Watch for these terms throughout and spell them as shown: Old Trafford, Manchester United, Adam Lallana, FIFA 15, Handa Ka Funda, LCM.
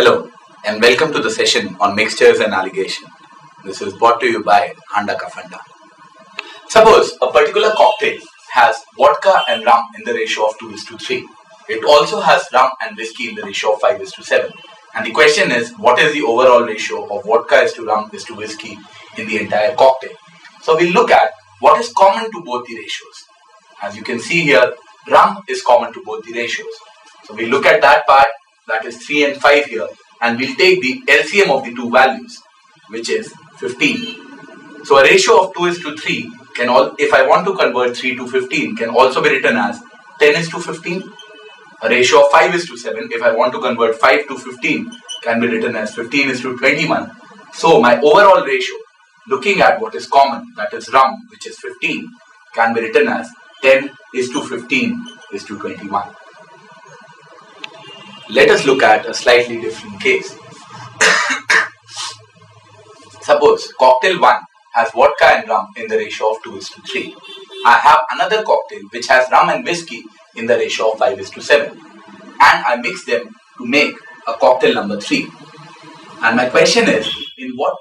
Hello and welcome to the session on mixtures and allegation. This is brought to you by Handa Ka Funda. Suppose a particular cocktail has vodka and rum in the ratio of 2:3. It also has rum and whiskey in the ratio of 5:7. And the question is, what is the overall ratio of vodka is to rum is to whiskey in the entire cocktail? So we'll look at what is common to both the ratios. As you can see here, rum is common to both the ratios. So we'll look at that part. That is 3 and 5 here, and we'll take the LCM of the two values, which is 15. So a ratio of 2:3 can all, if I want to convert 3 to 15, can also be written as 10:15. A ratio of 5:7, if I want to convert 5 to 15, can be written as 15:21. So my overall ratio, looking at what is common, that is rum, which is 15, can be written as 10:15:21. Let us look at a slightly different case. Suppose cocktail 1 has vodka and rum in the ratio of 2:3. I have another cocktail which has rum and whiskey in the ratio of 5:7. And I mix them to make a cocktail number 3. And my question is, in what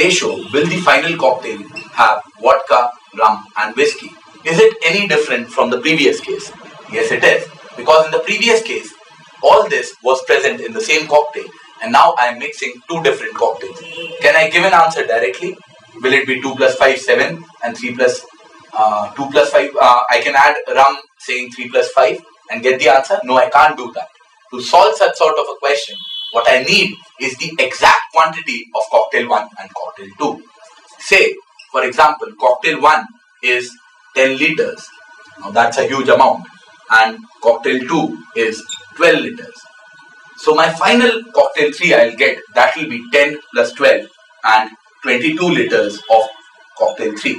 ratio will the final cocktail have vodka, rum and whiskey? Is it any different from the previous case? Yes, it is. Because in the previous case, all this was present in the same cocktail, and now I am mixing two different cocktails. Can I give an answer directly? Will it be 2 + 5, 7 and 3 + 2 + 5? I can add rum saying 3 + 5 and get the answer? No, I can't do that. To solve such sort of a question, what I need is the exact quantity of cocktail 1 and cocktail 2. Say, for example, cocktail 1 is 10 liters. Now that's a huge amount. And cocktail 2 is 12 liters. So my final cocktail 3 I'll get, that will be 10 + 12 and 22 liters of cocktail 3.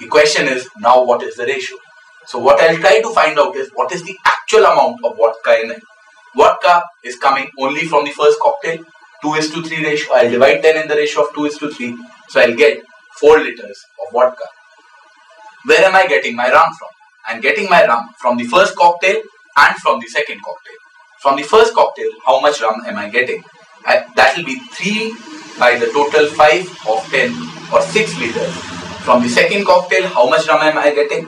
The question is, now what is the ratio? So what I'll try to find out is, what is the actual amount of vodka in it? Vodka is coming only from the first cocktail, 2:3 ratio. I'll divide 10 in the ratio of 2:3. So I'll get 4 liters of vodka. Where am I getting my rum from? I'm getting my rum from the first cocktail and from the second cocktail. From the first cocktail, how much rum am I getting? That will be 3 by the total 5 of 10 or 6 liters. From the second cocktail, how much rum am I getting?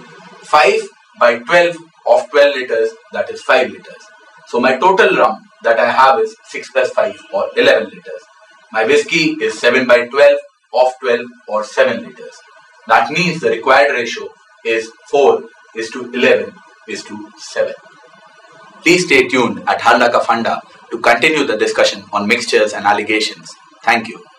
5 by 12 of 12 liters, that is 5 liters. So my total rum that I have is 6 + 5 or 11 liters. My whiskey is 7 by 12 of 12 or 7 liters. That means the required ratio is 4:11:7. Please stay tuned at Handa Ka Funda to continue the discussion on mixtures and allegations. Thank you.